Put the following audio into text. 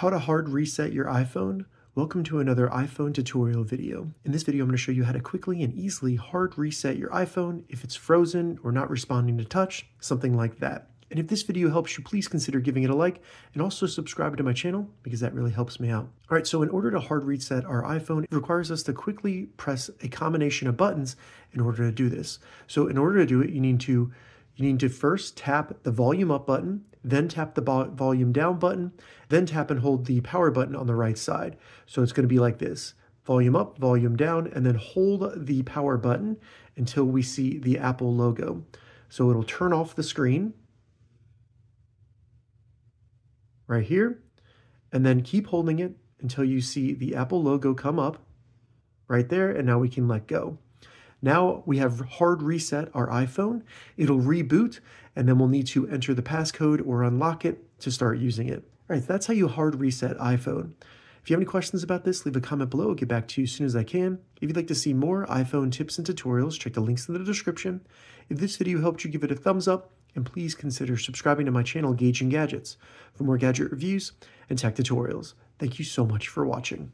How to hard reset your iPhone? Welcome to another iPhone tutorial video. In this video, I'm going to show you how to quickly and easily hard reset your iPhone if it's frozen or not responding to touch, something like that. And if this video helps you, please consider giving it a like and also subscribe to my channel because that really helps me out. All right, so in order to hard reset our iPhone, it requires us to quickly press a combination of buttons in order to do this. So in order to do it, you need to first tap the volume up button, then tap the volume down button, then tap and hold the power button on the right side. So it's going to be like this: volume up, volume down, and then hold the power button until we see the Apple logo. So it'll turn off the screen right here, and then keep holding it until you see the Apple logo come up right there, and now we can let go. Now we have hard reset our iPhone. It'll reboot, and then we'll need to enter the passcode or unlock it to start using it. All right, so that's how you hard reset iPhone. If you have any questions about this, leave a comment below. I'll get back to you as soon as I can. If you'd like to see more iPhone tips and tutorials, check the links in the description. If this video helped you, give it a thumbs up, and please consider subscribing to my channel, Gauging Gadgets, for more gadget reviews and tech tutorials. Thank you so much for watching.